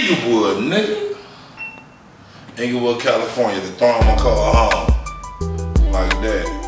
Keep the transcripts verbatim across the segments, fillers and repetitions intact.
Inglewood, nigga. Inglewood, California, the throwing my car home. Like that.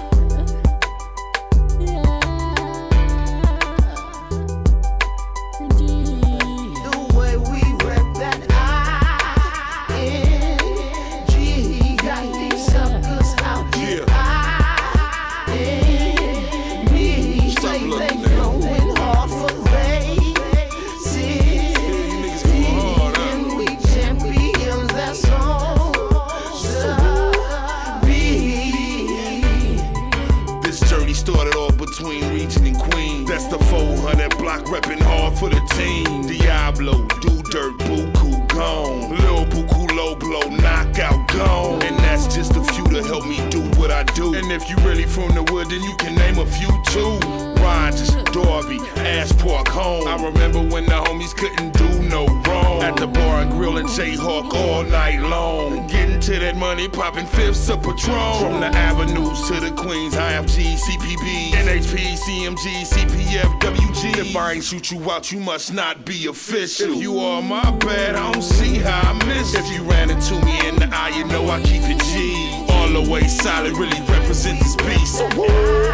Started off between Region and Queen. That's the four hundred block reppin' hard for the team. Diablo, do dirt, buku gone. Lil buku low blow, knockout gone. And that's just a few to help me do what I do. And if you really from the wood, then you can name a few too. Rogers, Darby, Ash Park home. I remember when the homies couldn't do no wrong. At the bar and grill and Jayhawk all night long. Getting to that money, popping fifths of Patron. From the avenues to the Queens, I F G, C P B, N H P, C M G, C P F, W G. If I ain't shoot you out, you must not be official. If you are my bad, I don't see how I miss it. If you ran into me in the eye, you know I keep it G. All the way solid, really represent this beast. So woo.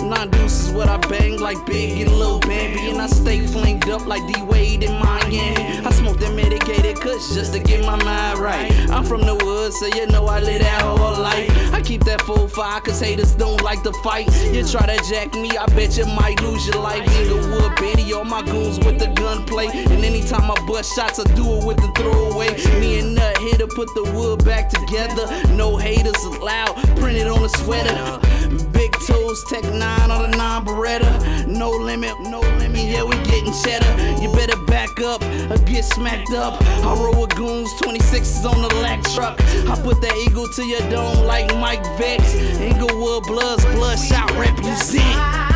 Nine deuces what I bang like Big and Lil Baby, and I stay flamed up like D Wade in Miami. I smoke that medicated kush just to get my mind right. I'm from the woods, so you know I live that whole life. I keep that full fire, cause haters don't like to fight. You try to jack me, I bet you might lose your life. Inglewood Betty, all my goons with the gunplay. And anytime I bust shots, I do it with the throwaway. Me and Nut here to put the wood back together. No haters allowed, printed on a sweater. Big toes, Tech nine on the non Beretta. No limit, no limit, yeah, we getting cheddar. You better back up or get smacked up. I roll with goons, twenty-sixes on the lack truck. I put that eagle to your dome like Mike Vex. Inglewood Bloods, bloodshot represent.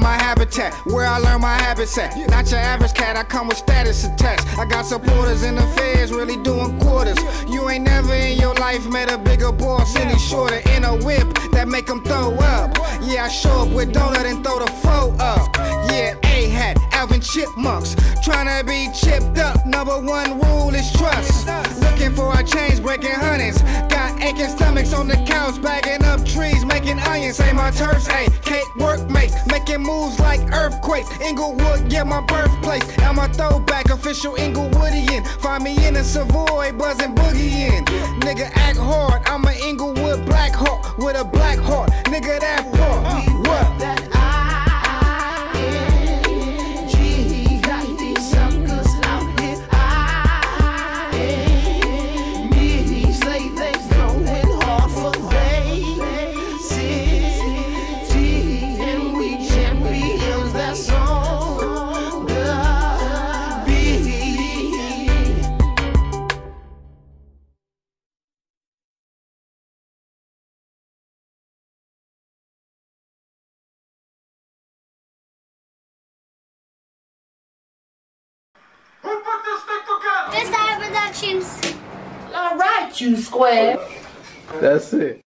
My habitat, where I learn my habits at. Not your average cat, I come with status attached. I got supporters in the feds, really doing quarters. You ain't never in your life met a bigger boss, any shorter in a whip that make them throw up. Yeah, I show up with donut and throw the foe up. Yeah, A-hat, Alvin Chipmunks, trying to be chipped up. Number one rule is trust. Looking for a change, breaking hundreds. Got aching stomachs on the couch, bagging up trees, making onions. Ain't my turfs, ain't cake workmates, making moves like earthquakes. Inglewood, yeah, my birthplace. I'm a throwback, official Inglewoodian. Find me in the Savoy, buzzing boogieing. Nigga, act hard. I'm an Inglewood Black Hawk with a black heart. Nigga, that part. What? That Productions. All right, you square. That's it.